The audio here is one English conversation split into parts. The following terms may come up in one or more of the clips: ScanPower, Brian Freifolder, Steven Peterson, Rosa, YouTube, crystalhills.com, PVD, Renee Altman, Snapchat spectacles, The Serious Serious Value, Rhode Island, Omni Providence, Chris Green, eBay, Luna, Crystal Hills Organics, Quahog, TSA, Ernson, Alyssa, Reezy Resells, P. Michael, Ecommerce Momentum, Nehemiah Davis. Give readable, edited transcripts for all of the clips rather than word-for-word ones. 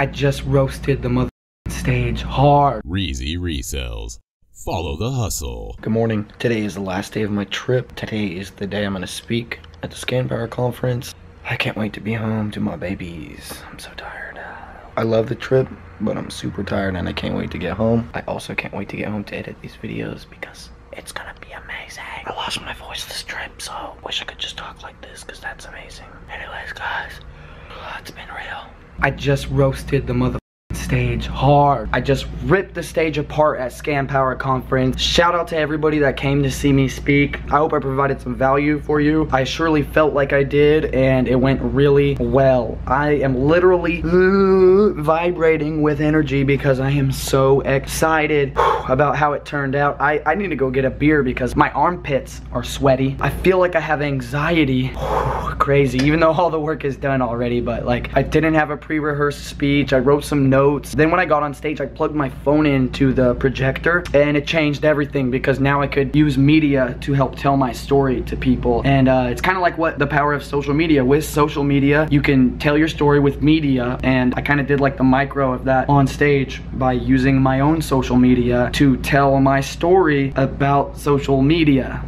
I just roasted the mother stage hard. Reezy Resells. Follow the hustle. Good morning. Today is the last day of my trip. Today is the day I'm going to speak at the ScanPower conference. I can't wait to be home to my babies. I'm so tired. I love the trip, but I'm super tired and I can't wait to get home. I also can't wait to get home to edit these videos because it's gonna be amazing. I lost my voice this trip, so wish I could just talk like this because that's amazing. Anyways, guys, it's been real. I just roasted the mother stage hard. I just ripped the stage apart at ScanPower conference. Shout out to everybody that came to see me speak. I hope I provided some value for you. I surely felt like I did, and it went really well. I am literally vibrating with energy because I am so excited about how it turned out. I need to go get a beer because my armpits are sweaty. I feel like I have anxiety. Crazy, even though all the work is done already, but like I didn't have a pre-rehearsed speech. I wrote some notes. Then when I got on stage, I plugged my phone into the projector and it changed everything because now I could use media to help tell my story to people. And it's kind of like what the power of social media. With social media, you can tell your story with media, and I kind of did like the micro of that on stage by using my own social media to tell my story about social media.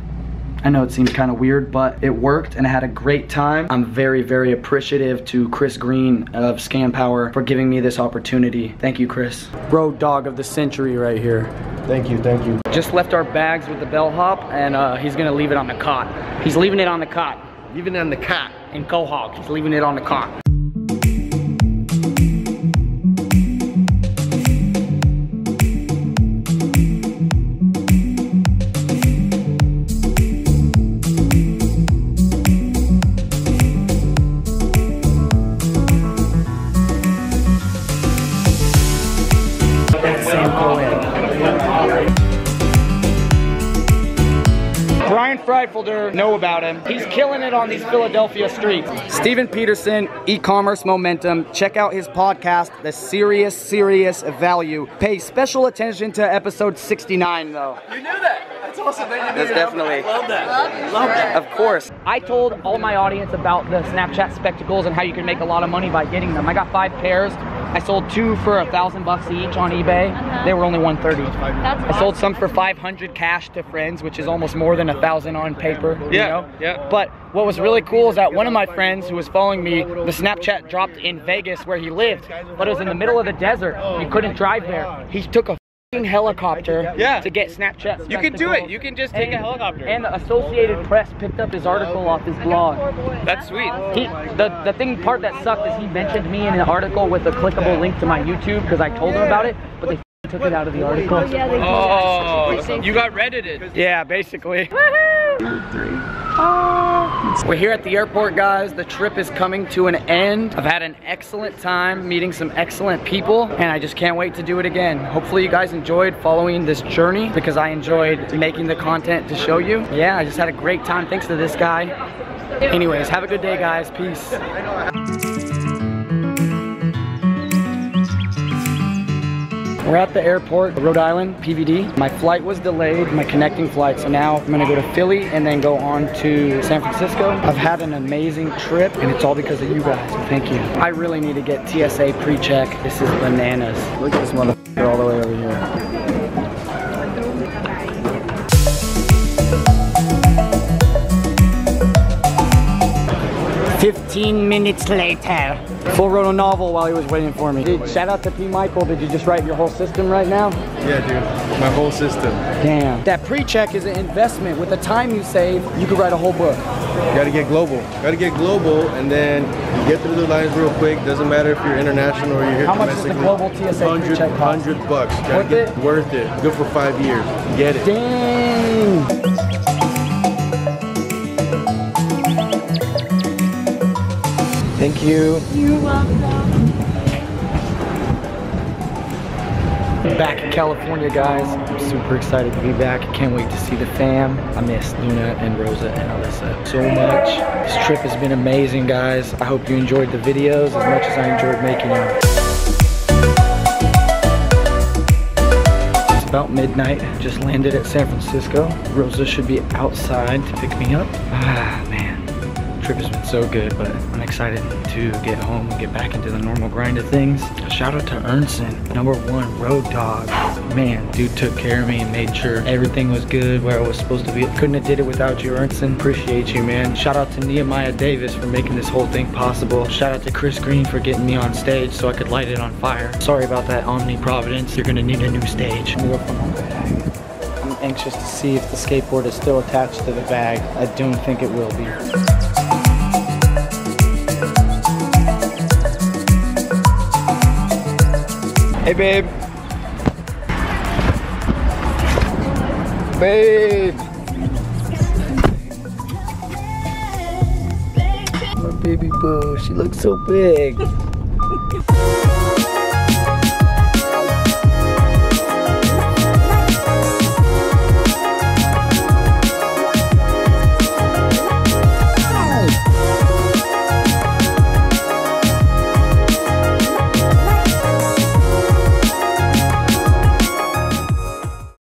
I know it seems kind of weird, but it worked and I had a great time. I'm very, very appreciative to Chris Green of ScanPower for giving me this opportunity. Thank you, Chris. Road dog of the century right here. Thank you, thank you. Just left our bags with the bellhop, and he's gonna leave it on the cot. He's leaving it on the cot. Leaving it on the cot. In Quahog, he's leaving it on the cot. Brian Freifolder, know about him. He's killing it on these Philadelphia streets. Steven Peterson, e-commerce momentum. Check out his podcast, The Serious Serious Value. Pay special attention to episode 69, though. You knew that. That's awesome. That's definitely. Love that. Love that. Of course. I told all my audience about the Snapchat spectacles and how you can make a lot of money by getting them. I got 5 pairs. I sold 2 for $1,000 each on eBay. They were only $130. I sold some for $500 cash to friends, which is almost more than $1,000 on paper. Yeah, you know? Yeah. But what was really cool is that one of my friends who was following me, the Snapchat dropped in Vegas where he lived, but it was in the middle of the desert. He couldn't drive there. He took a helicopter to get Snapchat. You can do it. You can just take a helicopter. And the Associated Press picked up his article off his blog. That's sweet. The thing part that sucked is he mentioned me in an article with a clickable link to my YouTube because I told him about it, but they took it out of the article. Oh, you got reddited. Yeah, basically. Woohoo! We're here at the airport, guys. The trip is coming to an end. I've had an excellent time meeting some excellent people, and I just can't wait to do it again. Hopefully you guys enjoyed following this journey because I enjoyed making the content to show you. Yeah, I just had a great time thanks to this guy. Anyways, have a good day, guys. Peace. We're at the airport, Rhode Island, PVD. My flight was delayed, my connecting flight, so now I'm gonna go to Philly and then go on to San Francisco. I've had an amazing trip, and it's all because of you guys, so thank you. I really need to get TSA pre-check. This is bananas. Look at this motherfucker all the way over here.15 minutes later. Full wrote a novel while he was waiting for me. Dude, shout out to P. Michael. Did you just write your whole system right now? Yeah, dude. My whole system. Damn. That pre-check is an investment. With the time you save, you could write a whole book. You gotta get global. Gotta get global, and then you get through the lines real quick. Doesn't matter if you're international or you're here. How much is the global TSA pre-check cost? $100. Worth it? Worth it. Good for 5 years. Get it. Dang. Thank you. You're welcome. Back in California, guys. I'm super excited to be back. Can't wait to see the fam. I miss Luna and Rosa and Alyssa so much. This trip has been amazing, guys. I hope you enjoyed the videos as much as I enjoyed making them. It's about midnight. Just landed at San Francisco. Rosa should be outside to pick me up. Ah, man. The trip has been so good, but I'm excited to get home and get back into the normal grind of things. Shout out to Ernson, #1 road dog. Man, dude took care of me and made sure everything was good where I was supposed to be. Couldn't have did it without you, Ernson. Appreciate you, man. Shout out to Nehemiah Davis for making this whole thing possible. Shout out to Chris Green for getting me on stage so I could light it on fire. Sorry about that, Omni Providence. You're gonna need a new stage. I'm anxious to see if the skateboard is still attached to the bag. I don't think it will be. Hey, babe. Babe. My baby boo, she looks so big.